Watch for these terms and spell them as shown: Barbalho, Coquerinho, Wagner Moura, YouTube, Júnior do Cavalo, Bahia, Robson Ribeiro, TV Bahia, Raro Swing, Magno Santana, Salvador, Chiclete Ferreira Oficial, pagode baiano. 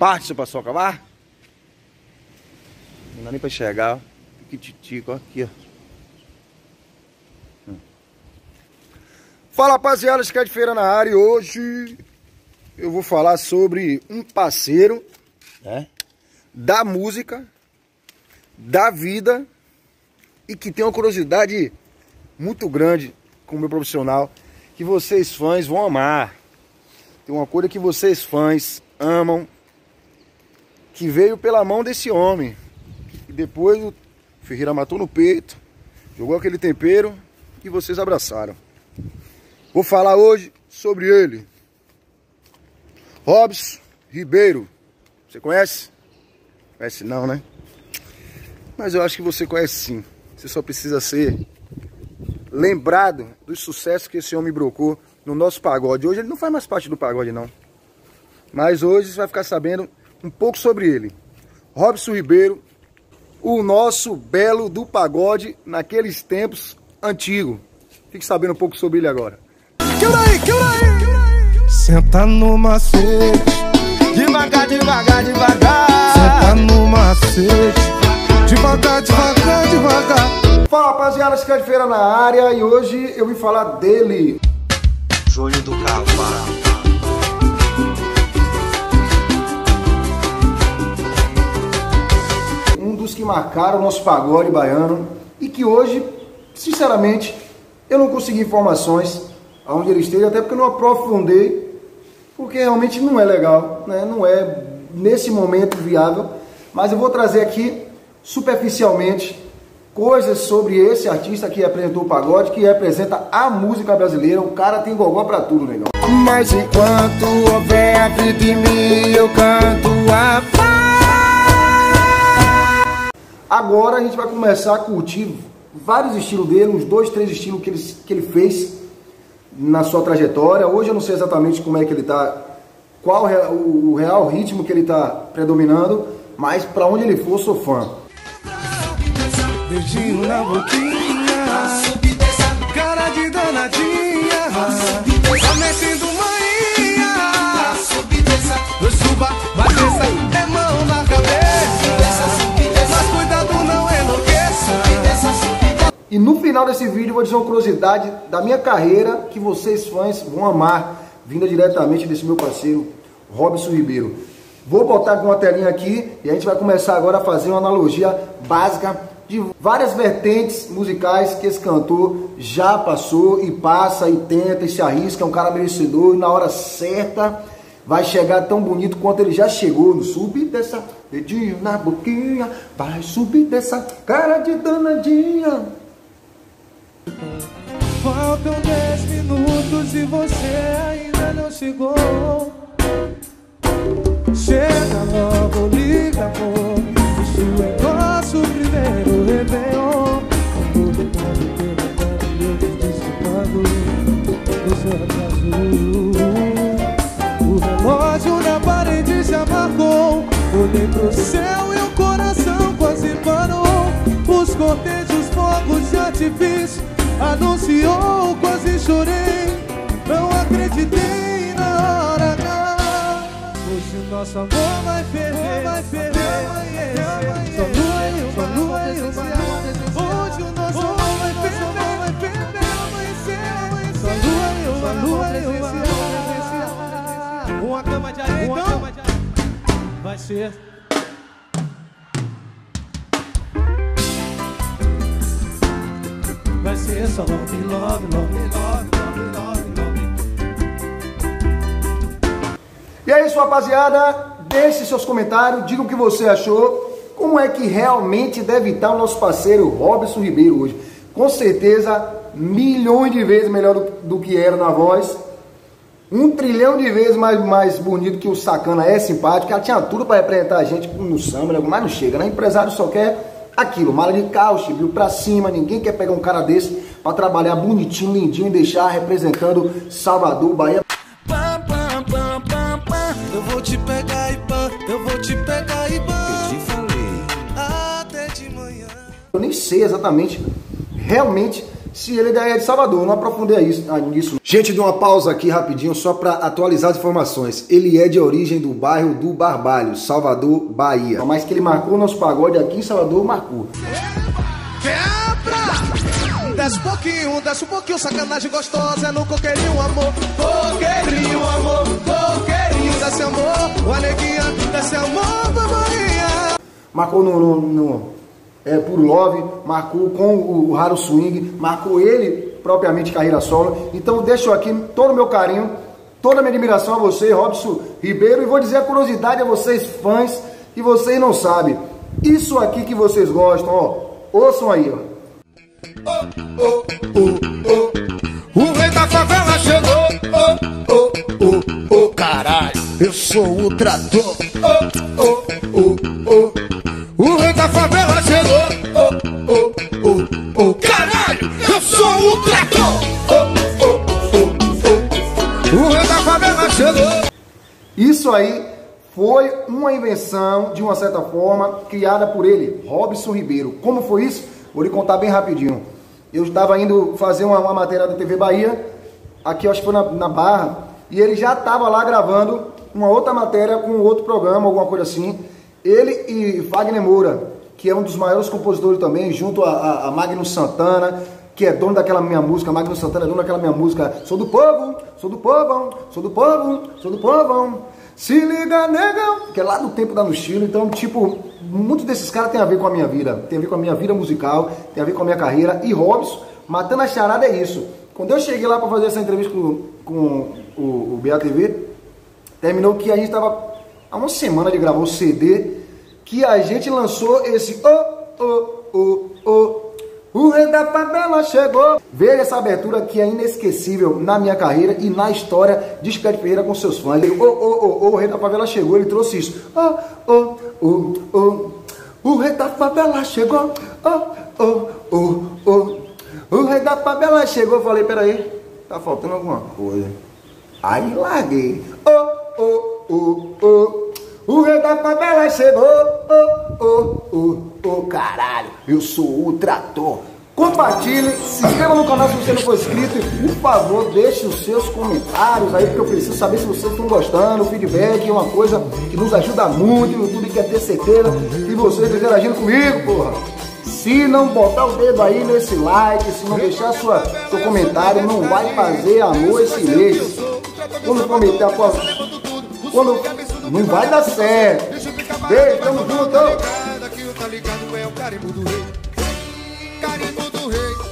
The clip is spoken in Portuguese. Parte, seu paçoca, vá. Não dá nem pra enxergar, ó. Que titico, ó. Aqui, ó. Fala, rapaziada, Chiclete Ferreira na área. E hoje eu vou falar sobre um parceiro, né, da música, da vida, e que tem uma curiosidade muito grande com o meu profissional, que vocês fãs vão amar. Tem uma coisa que vocês fãs amam, que veio pela mão desse homem. E depois o Ferreira matou no peito, jogou aquele tempero e vocês abraçaram. Vou falar hoje sobre ele, Robson Ribeiro. Você conhece? Conhece não, né? Mas eu acho que você conhece sim. Você só precisa ser lembrado dos sucessos que esse homem brocou no nosso pagode. Hoje ele não faz mais parte do pagode não, mas hoje você vai ficar sabendo um pouco sobre ele. Robson Ribeiro, o nosso belo do pagode naqueles tempos antigos. Fique sabendo um pouco sobre ele agora. Senta no macete, devagar, devagar, devagar. Senta no macete, devagar, devagar, devagar. Fala, rapaziada, Chiclete Ferreira na área. E hoje eu vim falar dele, Júnior do Cavalo. Um dos que marcaram o nosso pagode baiano. E que hoje, sinceramente, eu não consegui informações aonde ele esteja, até porque eu não aprofundei, porque realmente não é legal, né? Não é nesse momento viável, mas eu vou trazer aqui superficialmente coisas sobre esse artista que apresentou o pagode, que representa a música brasileira. O cara tem gogó pra tudo, negão. Mas enquanto houver a vida em mim, eu canto a paz. Agora a gente vai começar a curtir vários estilos dele, uns 2, 3 estilos que ele fez na sua trajetória. Hoje eu não sei exatamente como é que ele tá, qual o real ritmo que ele tá predominando, mas pra onde ele for, sou fã. Beijinho na boquinha, cara de danadinha, tá metendo maninha, eu suba, balança, é mão na cabeça, mas cuidado não enlouqueça. E no final desse vídeo eu vou dizer uma curiosidade da minha carreira que vocês fãs vão amar, vinda diretamente desse meu parceiro Robson Ribeiro. Vou botar com uma telinha aqui e a gente vai começar agora a fazer uma analogia básica de várias vertentes musicais que esse cantor já passou e passa e tenta e se arrisca. É um cara merecedor e na hora certa vai chegar tão bonito quanto ele já chegou no subir dessa, dedinho na boquinha, vai subir dessa, cara de danadinha. Faltam 10 minutos e você ainda não chegou. Chega logo, liga, amor. Isso é nosso primeiro Réveillon. O relógio na parede já marcou. Olhei pro céu e o coração quase parou. Os cortejos, fogos de artifício, anunciou, quase chorei, não acreditei na hora H. Hoje o nosso amor vai ferver, vai ferver, amanhã, só lua e o hoje o nosso amor vai ferver, amanhecer, só lua e o uma cama de areia, então vai ser. Vai ser só love, love, love, love, love, love. E é isso, rapaziada. Deixe seus comentários, diga o que você achou. Como é que realmente deve estar o nosso parceiro Robson Ribeiro hoje? Com certeza, milhões de vezes melhor do que era na voz. 1 trilhão de vezes mais bonito, que o Sacana é simpático. Ela tinha tudo para representar a gente no samba, mas não chega, né? Empresário só quer aquilo, mala de carro, chibio pra cima. Ninguém quer pegar um cara desse pra trabalhar bonitinho, lindinho e deixar representando Salvador, Bahia. Eu vou te pegar e pá, eu vou te pegar e pá. Eu te falei até de manhã. Eu nem sei exatamente, realmente, se ele é de Salvador. Eu não aprofundei nisso. Gente, dou uma pausa aqui rapidinho só para atualizar as informações. Ele é de origem do bairro do Barbalho, Salvador, Bahia. Mas que ele marcou o nosso pagode aqui em Salvador, marcou. Quebra! Desce um pouquinho, sacanagem gostosa é no coqueirinho, amor. Coqueirinho, amor, coqueirinho, desce amor, o alegria, desce amor, babainha. Marcou por Love, marcou com o Raro Swing, marcou ele propriamente carreira solo. Então deixo aqui todo o meu carinho, toda a minha admiração a você, Robson Ribeiro, e vou dizer a curiosidade a vocês fãs, e vocês não sabem, isso aqui que vocês gostam, ó, ouçam aí, ó. O rei da favela chegou, caralho, eu sou o trator, o rei da favela chegou, caralho, eu sou o trator, o rei da favela chegou. Isso aí foi uma invenção, de uma certa forma, criada por ele, Robson Ribeiro. Como foi isso? Vou lhe contar bem rapidinho. Eu estava indo fazer uma matéria da TV Bahia, aqui acho que foi na Barra, e ele já estava lá gravando uma outra matéria com outro programa, alguma coisa assim. Ele e Wagner Moura, que é um dos maiores compositores também, junto a Magno Santana, que é dono daquela minha música, Magno Santana é dono daquela minha música, sou do povo, sou do povão, sou do povo, sou do povão, se liga negão, que é lá do tempo da no Chile. Então tipo, muitos desses caras tem a ver com a minha vida, tem a ver com a minha vida musical, tem a ver com a minha carreira, e Robson, matando a charada é isso. Quando eu cheguei lá para fazer essa entrevista com o BATV, terminou que a gente tava há uma semana de gravar o CD, que a gente lançou esse o rei da favela chegou. Veja essa abertura que é inesquecível na minha carreira e na história de Chiclete Ferreira com seus fãs. O rei da favela chegou, ele trouxe isso. O rei da favela chegou. O rei da favela chegou. Falei, peraí, tá faltando alguma coisa. Aí larguei. O rei da favela chegou, caralho, eu sou o trator. Compartilhe, se inscreva no canal se você não for inscrito e, por favor, deixe os seus comentários aí, porque eu preciso saber se vocês estão gostando. O feedback é uma coisa que nos ajuda muito no YouTube, quer ter certeza que vocês interagindo comigo, porra. Se não botar o dedo aí nesse like, se não deixar seu comentário, não vai fazer amor esse mês. Quando cometer a coisa, não vai dar certo. Ei, tamo junto. Tá ligado, é o carimbo do rei. Carimbo do rei.